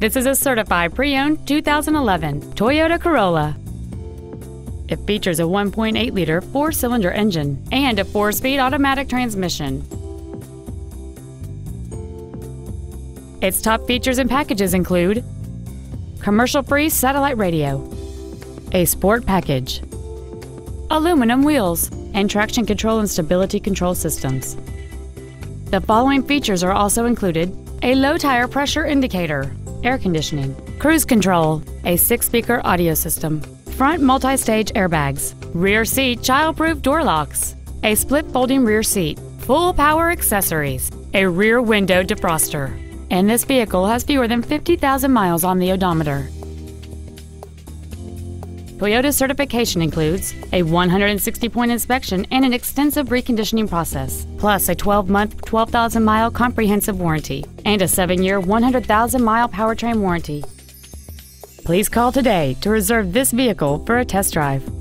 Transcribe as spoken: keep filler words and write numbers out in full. This is a certified pre-owned two thousand eleven Toyota Corolla. It features a one point eight liter four-cylinder engine and a four-speed automatic transmission. Its top features and packages include commercial-free satellite radio, a sport package, aluminum wheels, and traction control and stability control systems. The following features are also included: a low tire pressure indicator, air conditioning, cruise control, a six-speaker audio system, front multi-stage airbags, rear seat child-proof door locks, a split folding rear seat, full power accessories, a rear window defroster, and this vehicle has fewer than fifty thousand miles on the odometer. Toyota's certification includes a one hundred sixty point inspection and an extensive reconditioning process, plus a twelve month, twelve thousand mile comprehensive warranty and a seven year, one hundred thousand mile powertrain warranty. Please call today to reserve this vehicle for a test drive.